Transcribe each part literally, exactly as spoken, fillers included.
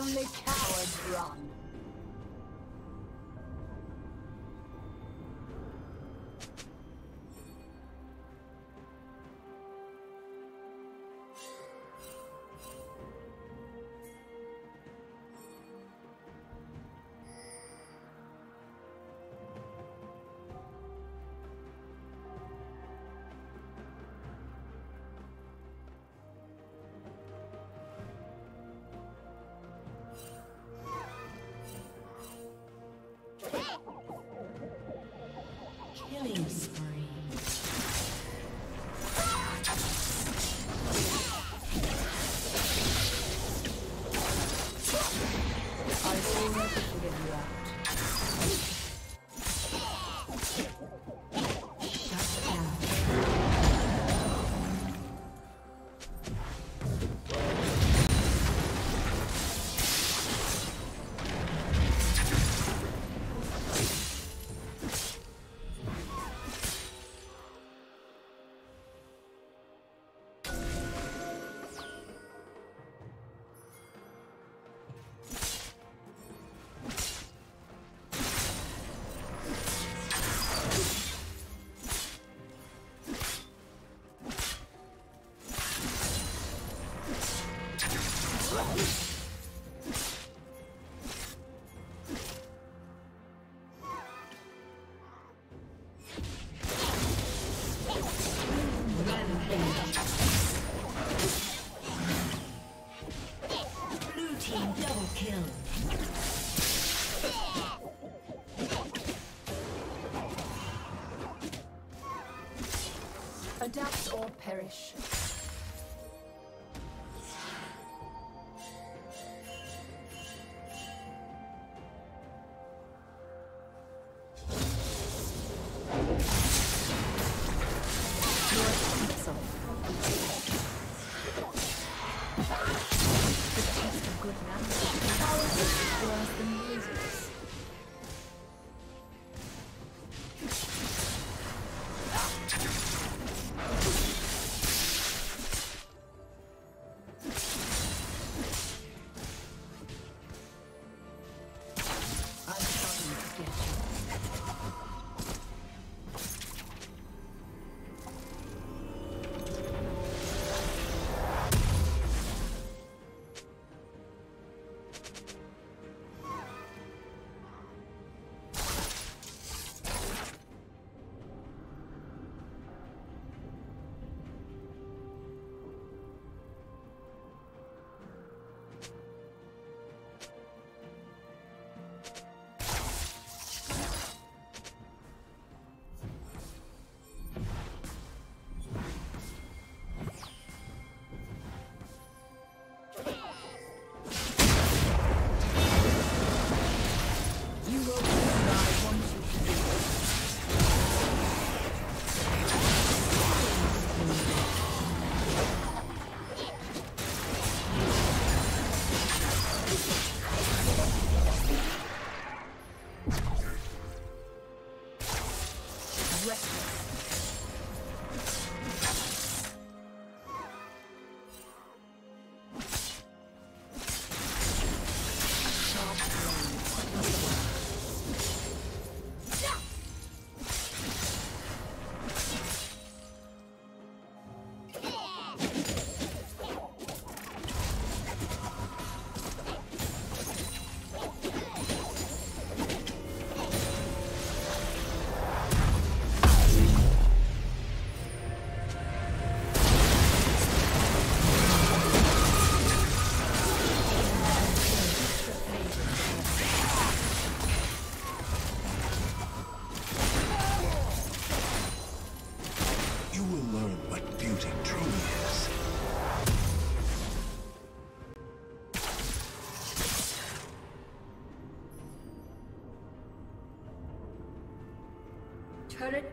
Only cowards run. Adapt or perish. Turret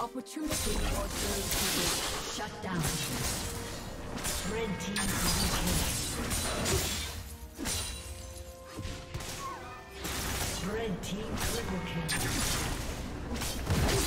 Opportunity for those people shut down. Red team double kill. Red team double kill.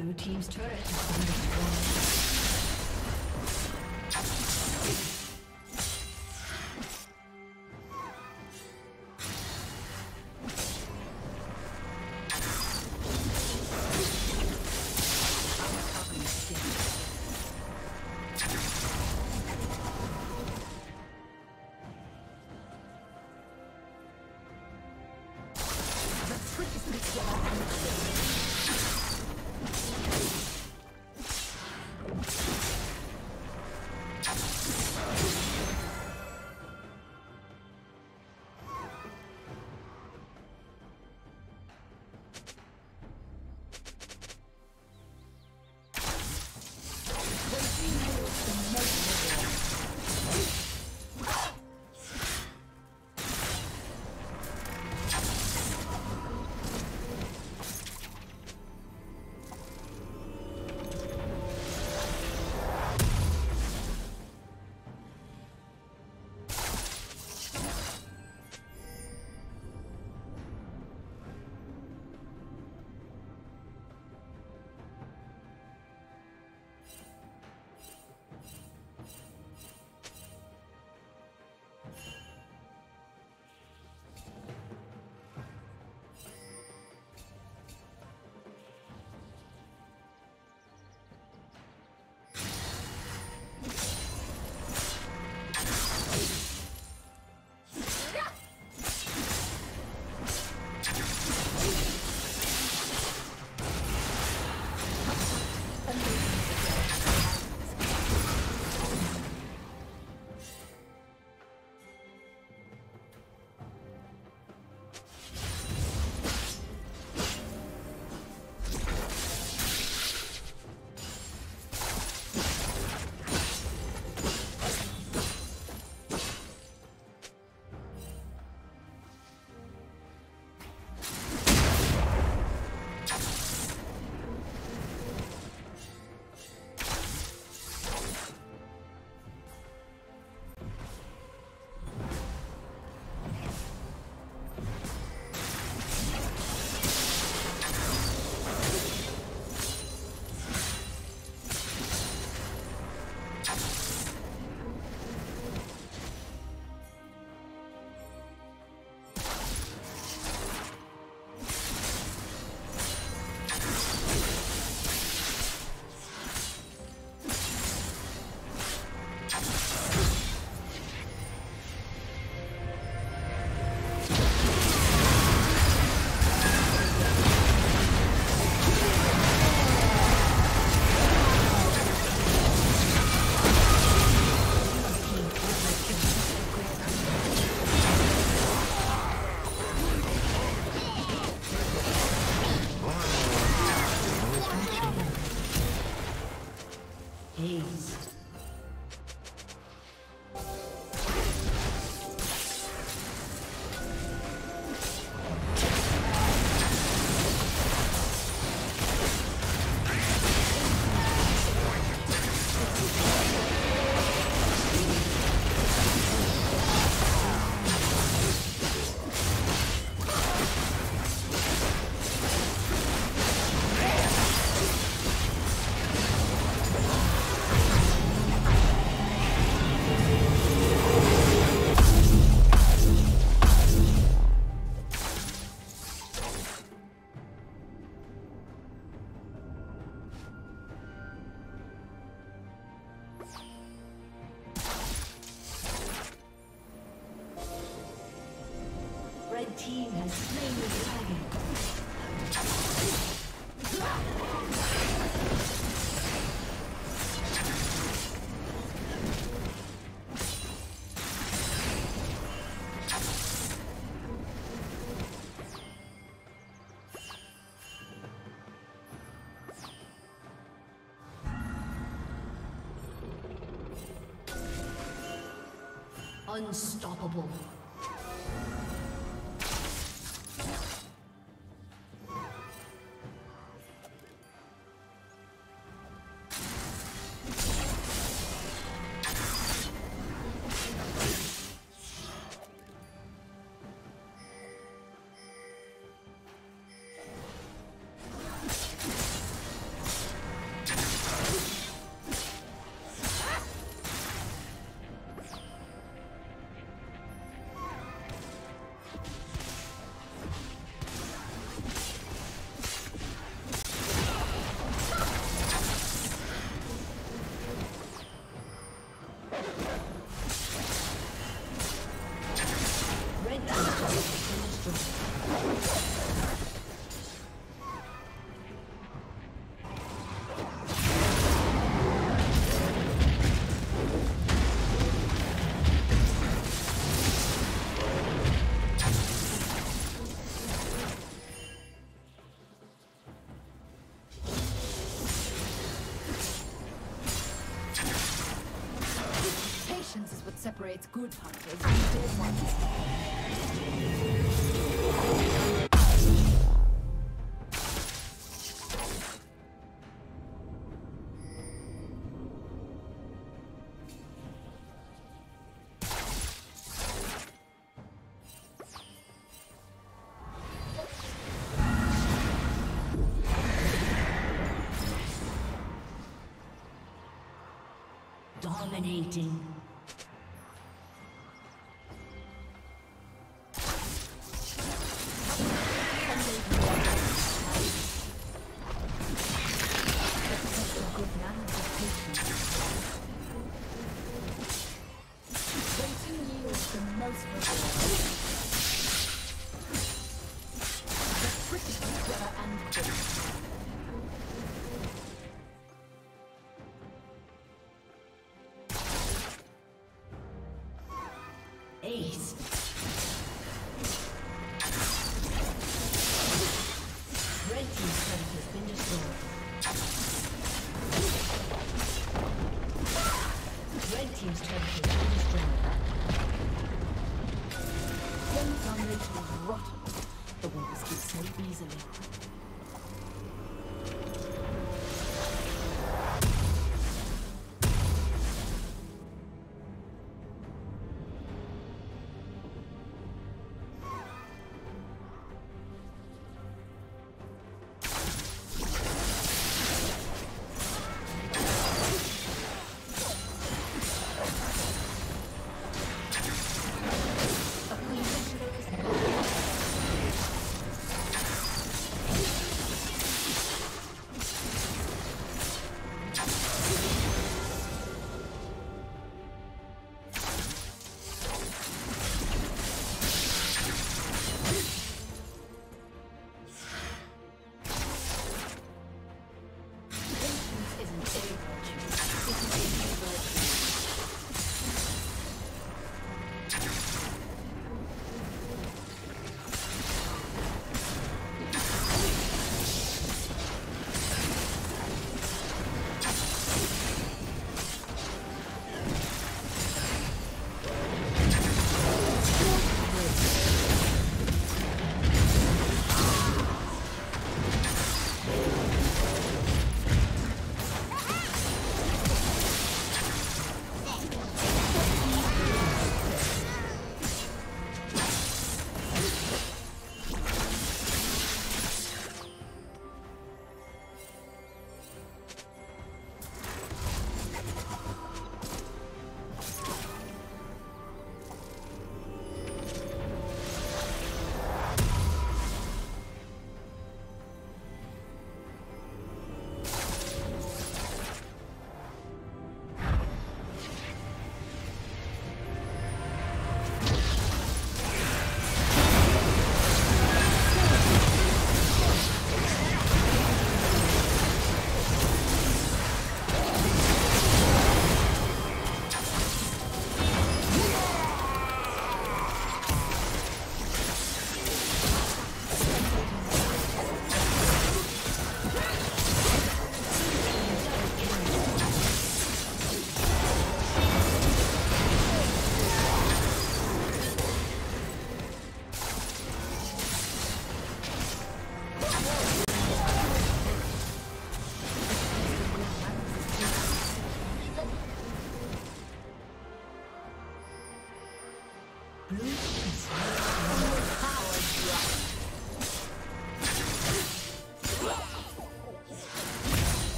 Blue team's turret has been Unstoppable. Separates good hunters from bad ones. Dominating.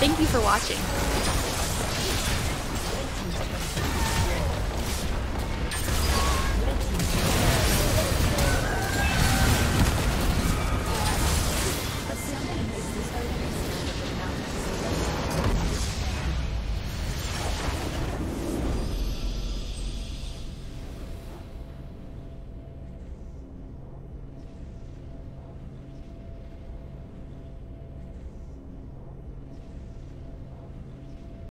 Thank you for watching.